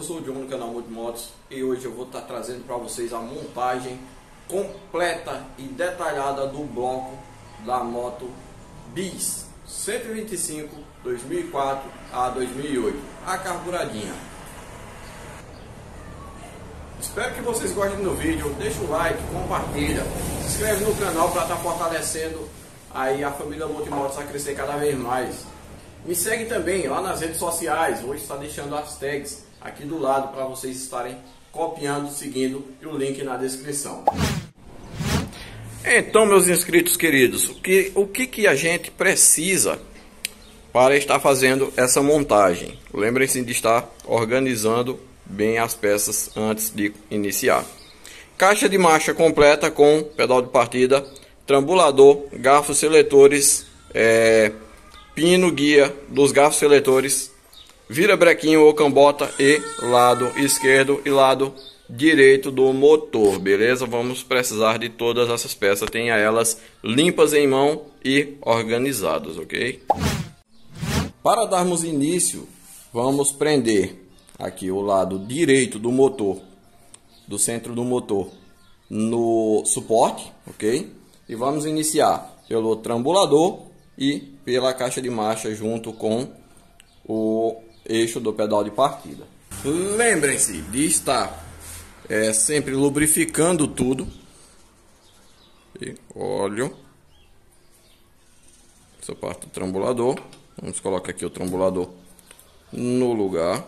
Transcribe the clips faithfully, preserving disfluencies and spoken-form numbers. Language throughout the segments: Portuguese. eu sou o João do canal Multimotos e hoje eu vou estar trazendo para vocês a montagem completa e detalhada do bloco da moto B I Z cento e vinte e cinco dois mil e quatro a dois mil e oito, a carburadinha. Espero que vocês gostem do vídeo, deixa o like, compartilha, se inscreve no canal para estar fortalecendo aí a família Multimotos a crescer cada vez mais. Me segue também lá nas redes sociais, vou estar deixando as tags aqui do lado para vocês estarem copiando, seguindo, e o link na descrição. Então, meus inscritos queridos, o que, o que, que a gente precisa para estar fazendo essa montagem? Lembrem-se de estar organizando bem as peças antes de iniciar. Caixa de marcha completa com pedal de partida, trambulador, garfos seletores, é... pino guia dos garfos seletores, vira brequinho ou cambota e lado esquerdo e lado direito do motor, beleza? Vamos precisar de todas essas peças, tenha elas limpas em mão e organizadas, ok? Para darmos início, vamos prender aqui o lado direito do motor, do centro do motor, no suporte, ok? E vamos iniciar pelo trambulador e pela caixa de marcha junto com o eixo do pedal de partida. Lembrem-se de estar é, sempre lubrificando tudo. E óleo. Essa parte do trambulador. Vamos colocar aqui o trambulador no lugar.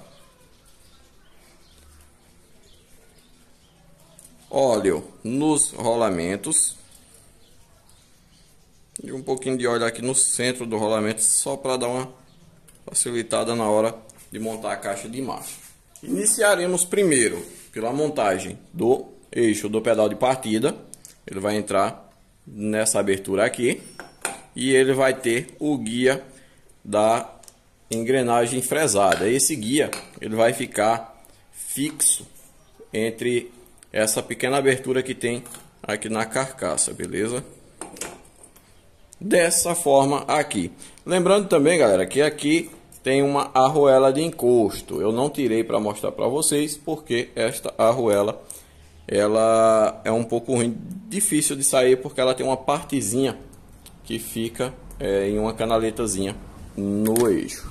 Óleo nos rolamentos. E um pouquinho de óleo aqui no centro do rolamento, só para dar uma facilitada na hora de montar a caixa de marcha. Iniciaremos primeiro pela montagem do eixo do pedal de partida. Ele vai entrar nessa abertura aqui e ele vai ter o guia da engrenagem fresada. Esse guia ele vai ficar fixo entre essa pequena abertura que tem aqui na carcaça, beleza? Dessa forma aqui. Lembrando também, galera, que aqui tem uma arruela de encosto. Eu não tirei para mostrar para vocês, porque esta arruela ela é um pouco ruim, difícil de sair, porque ela tem uma partezinha que fica é, em uma canaletazinha no eixo.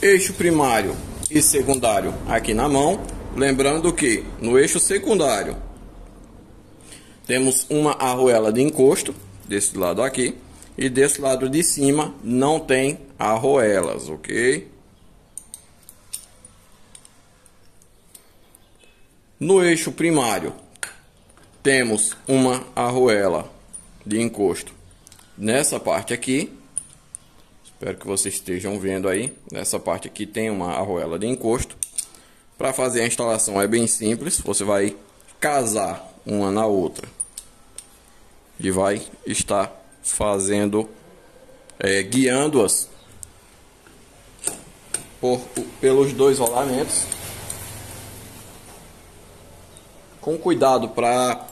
Eixo primário e secundário aqui na mão. Lembrando que no eixo secundário temos uma arruela de encosto, desse lado aqui, e desse lado de cima não tem arruelas, ok? No eixo primário, temos uma arruela de encosto nessa parte aqui. Espero que vocês estejam vendo aí. Nessa parte aqui tem uma arruela de encosto. Para fazer a instalação é bem simples, você vai casar uma na outra e vai estar fazendo é, guiando-as por, pelos dois rolamentos com cuidado, para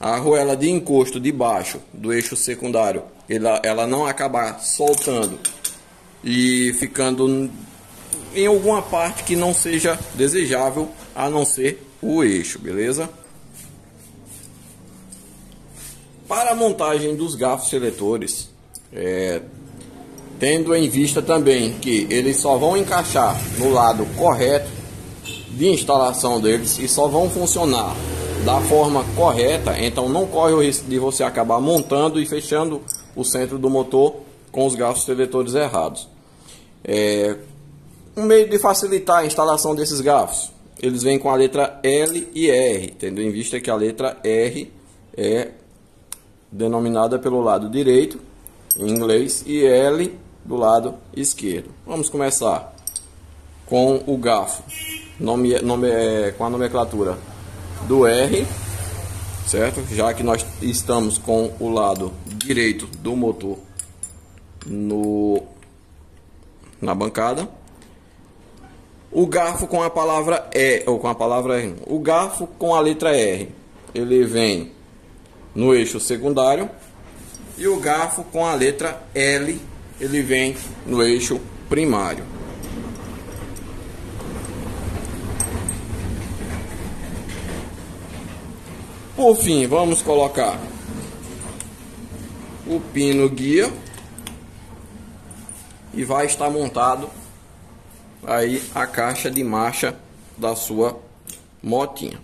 a arruela de encosto de baixo do eixo secundário ela, ela não acabar soltando e ficando em alguma parte que não seja desejável, a não ser o eixo, beleza? Para a montagem dos garfos seletores, é, tendo em vista também que eles só vão encaixar no lado correto de instalação deles e só vão funcionar da forma correta, então não corre o risco de você acabar montando e fechando o centro do motor com os garfos seletores errados. É, um meio de facilitar a instalação desses garfos, eles vêm com a letra L e R, tendo em vista que a letra R é denominada pelo lado direito, em inglês, e L do lado esquerdo. Vamos começar com o garfo, nome, nome, é, com a nomenclatura do R, certo? Já que nós estamos com o lado direito do motor no, na bancada. O garfo com a palavra E, ou com a palavra R, o garfo com a letra R, ele vem no eixo secundário, e o garfo com a letra L ele vem no eixo primário. Por fim, vamos colocar o pino guia e vai estar montado aí a caixa de marcha da sua motinha.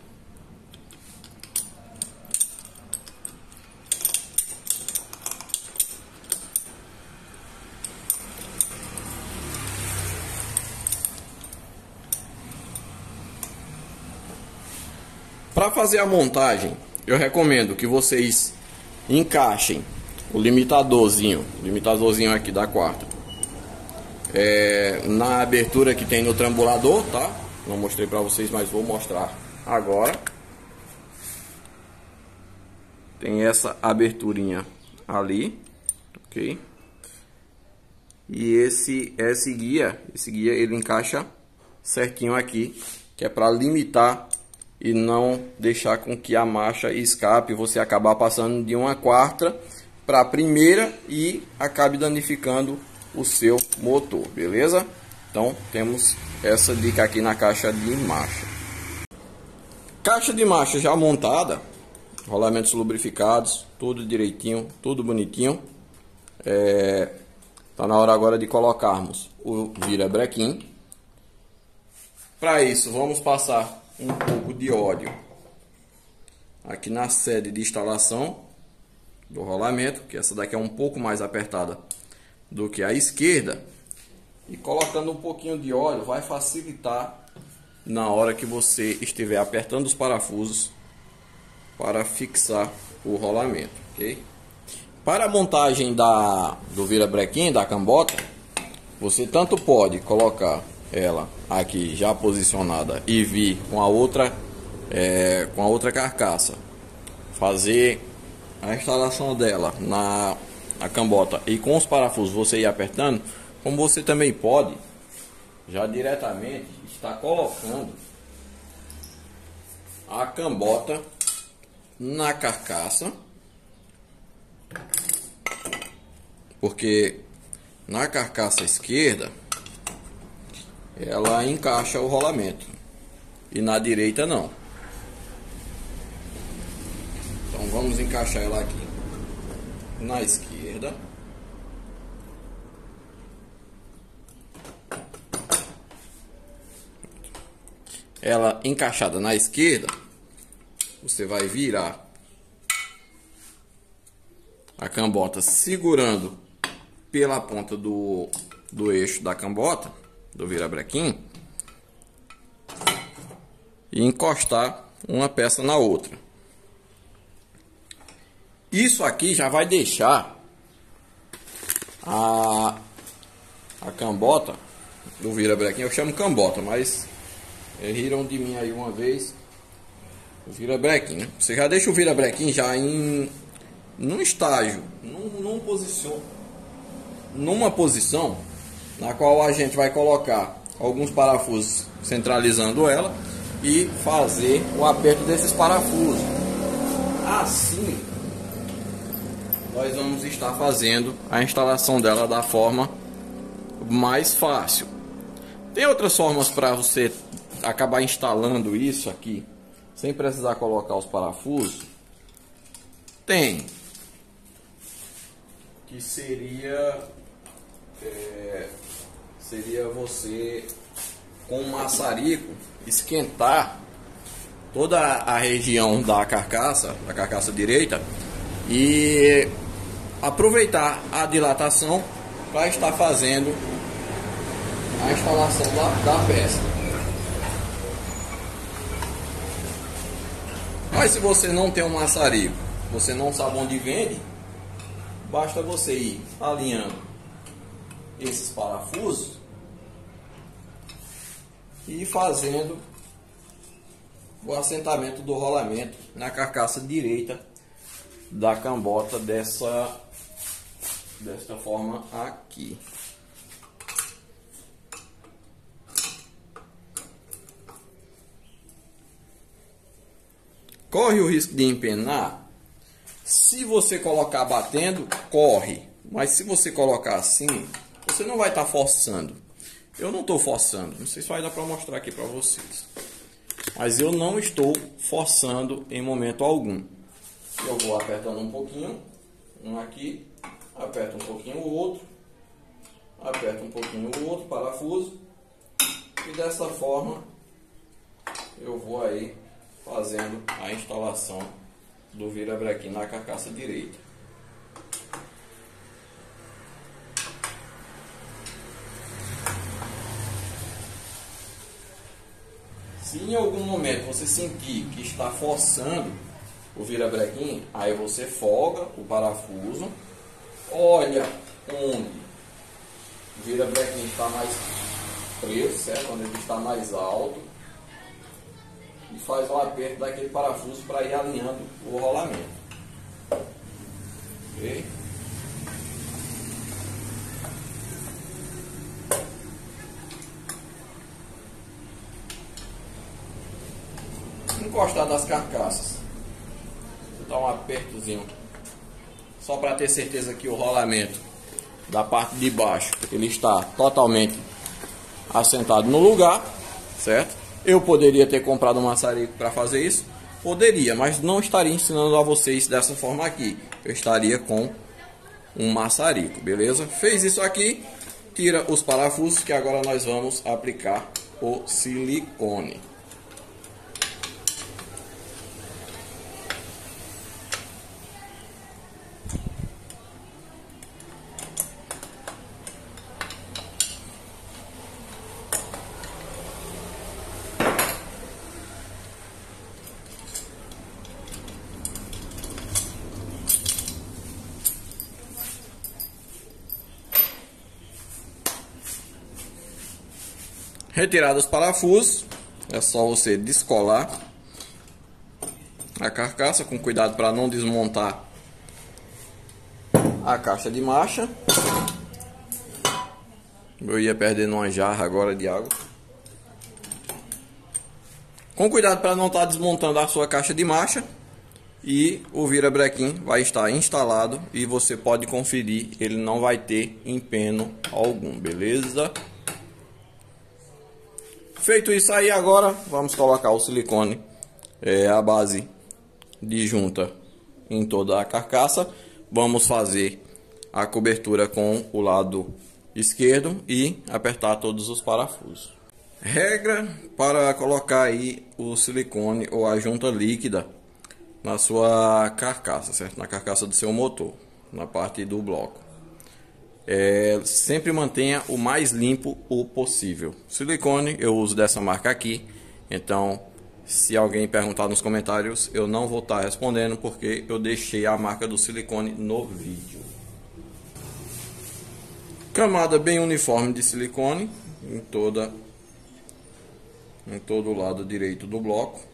Para fazer a montagem, eu recomendo que vocês encaixem o limitadorzinho, limitadorzinho aqui da quarta, é, na abertura que tem no trambulador, tá? Não mostrei para vocês, mas vou mostrar agora. Tem essa aberturinha ali, ok? E esse, esse guia, esse guia ele encaixa certinho aqui, que é para limitar e não deixar com que a marcha escape, você acabar passando de uma quarta para a primeira e acabe danificando o seu motor, beleza? Então temos essa dica aqui na caixa de marcha. Caixa de marcha já montada, rolamentos lubrificados, tudo direitinho, tudo bonitinho. É, tá na hora agora de colocarmos o virabrequim. Para isso vamos passar um pouco de óleo aqui na sede de instalação do rolamento, que essa daqui é um pouco mais apertada do que a esquerda, e colocando um pouquinho de óleo vai facilitar na hora que você estiver apertando os parafusos para fixar o rolamento, ok? Para a montagem da, do virabrequim, da cambota, você tanto pode colocar ela aqui já posicionada e vir com a outra é, com a outra carcaça, fazer a instalação dela na, na cambota e com os parafusos você ir apertando, como você também pode já diretamente estar colocando a cambota na carcaça, porque na carcaça esquerda ela encaixa o rolamento e na direita não. Então vamos encaixar ela aqui na esquerda. Ela encaixada na esquerda, você vai virar a cambota segurando pela ponta do, do eixo da cambota do virabrequim e encostar uma peça na outra. Isso aqui já vai deixar a, a cambota do virabrequim, eu chamo cambota, mas é, riram de mim aí uma vez, o virabrequim, né? Você já deixa o virabrequim já em num estágio, num, num posição, numa posição na qual a gente vai colocar alguns parafusos centralizando ela e fazer o aperto desses parafusos. Assim, nós vamos estar fazendo a instalação dela da forma mais fácil. Tem outras formas para você acabar instalando isso aqui sem precisar colocar os parafusos? Tem. Que seria... É... seria você com um maçarico esquentar toda a região da carcaça, da carcaça direita, e aproveitar a dilatação para estar fazendo a instalação da, da peça. Mas se você não tem um maçarico, você não sabe onde vende, basta você ir alinhando esses parafusos e fazendo o assentamento do rolamento na carcaça direita da cambota dessa, desta forma aqui. Corre o risco de empenar? Se você colocar batendo, corre. Mas se você colocar assim, você não vai estar forçando. Eu não estou forçando, não sei se vai dar para mostrar aqui para vocês. mas eu não estou forçando em momento algum. Eu vou apertando um pouquinho, um aqui, aperto um pouquinho o outro, aperto um pouquinho o outro parafuso, e dessa forma eu vou aí fazendo a instalação do virabrequim na carcaça direita. Se em algum momento você sentir que está forçando o virabrequim, aí você folga o parafuso, olha onde o virabrequim está mais preso, certo? Onde ele está mais alto, e faz o aperto daquele parafuso para ir alinhando o rolamento. Ok? Encostar das carcaças, vou dar um apertozinho só para ter certeza que o rolamento da parte de baixo ele está totalmente assentado no lugar, certo? Eu poderia ter comprado um maçarico para fazer isso, poderia, mas não estaria ensinando a vocês dessa forma aqui. Eu estaria com um maçarico, beleza? Fez isso aqui, tira os parafusos, que agora nós vamos aplicar o silicone. Retirado os parafusos, é só você descolar a carcaça, com cuidado para não desmontar a caixa de marcha. Eu ia perdendo uma jarra agora de água. Com cuidado para não estar desmontando a sua caixa de marcha, e o virabrequim vai estar instalado e você pode conferir, ele não vai ter empeno algum, beleza? Feito isso aí, agora vamos colocar o silicone, é a base de junta em toda a carcaça. Vamos fazer a cobertura com o lado esquerdo e apertar todos os parafusos. Regra para colocar aí o silicone ou a junta líquida na sua carcaça, certo? Na carcaça do seu motor, na parte do bloco. É, sempre mantenha o mais limpo o possível. Silicone eu uso dessa marca aqui, então se alguém perguntar nos comentários eu não vou estar respondendo, porque eu deixei a marca do silicone no vídeo. Camada bem uniforme de silicone em toda em todo o lado direito do bloco.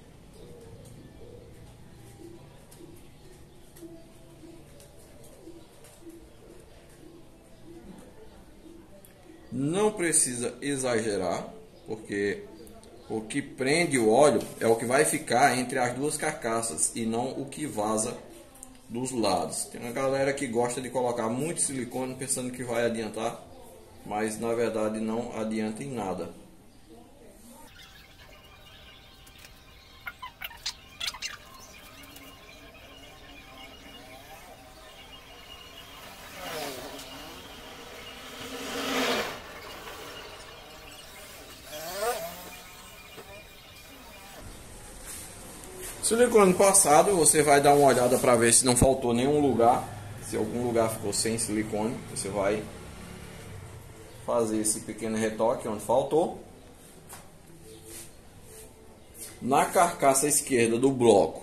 Não precisa exagerar, porque o que prende o óleo é o que vai ficar entre as duas carcaças e não o que vaza dos lados. Tem uma galera que gosta de colocar muito silicone pensando que vai adiantar, mas na verdade não adianta em nada. Silicone passado, você vai dar uma olhada para ver se não faltou nenhum lugar. Se algum lugar ficou sem silicone, você vai fazer esse pequeno retoque onde faltou. Na carcaça esquerda do bloco,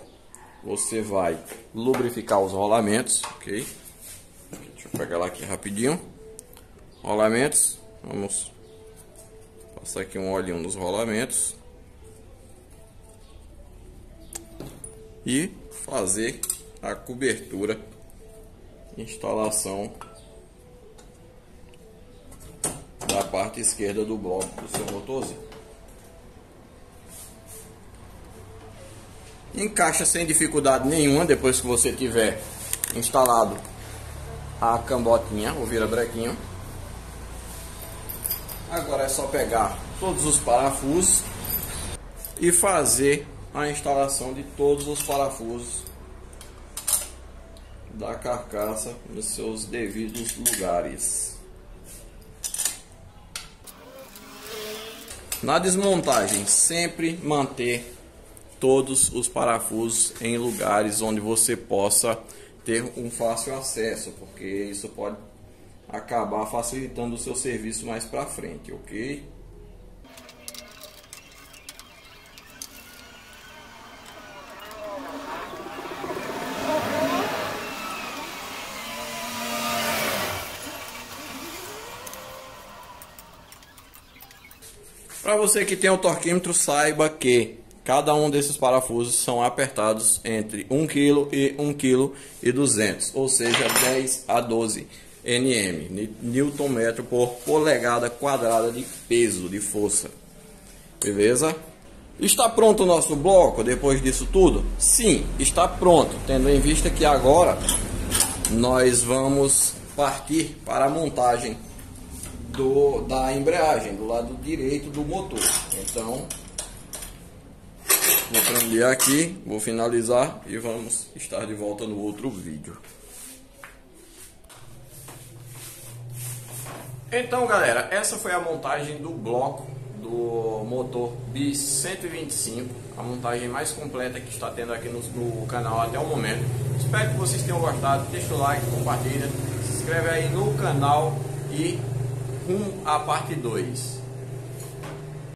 você vai lubrificar os rolamentos, ok? Deixa eu pegar lá aqui rapidinho. Rolamentos, vamos passar aqui um olhinho nos rolamentos. E fazer a cobertura, instalação da parte esquerda do bloco do seu motorzinho. Encaixa sem dificuldade nenhuma, depois que você tiver instalado a cambotinha, o virabrequinho. Agora é só pegar todos os parafusos. e fazer a instalação de todos os parafusos da carcaça nos seus devidos lugares. Na desmontagem, sempre manter todos os parafusos em lugares onde você possa ter um fácil acesso, porque isso pode acabar facilitando o seu serviço mais para frente, ok? Para você que tem o torquímetro, saiba que cada um desses parafusos são apertados entre um quilo e um vírgula dois quilos, ou seja, dez a doze newton metros, newton-metro por polegada quadrada de peso, de força. Beleza? Está pronto o nosso bloco depois disso tudo? Sim, está pronto, tendo em vista que agora nós vamos partir para a montagem Do, da embreagem do lado direito do motor. Então vou prender aqui, vou finalizar e vamos estar de volta no outro vídeo. Então, galera, essa foi a montagem do bloco do motor B I Z cento e vinte e cinco, a montagem mais completa que está tendo aqui no, no canal até o momento. Espero que vocês tenham gostado. Deixa o like, compartilha, se inscreve aí no canal e rumo à parte dois.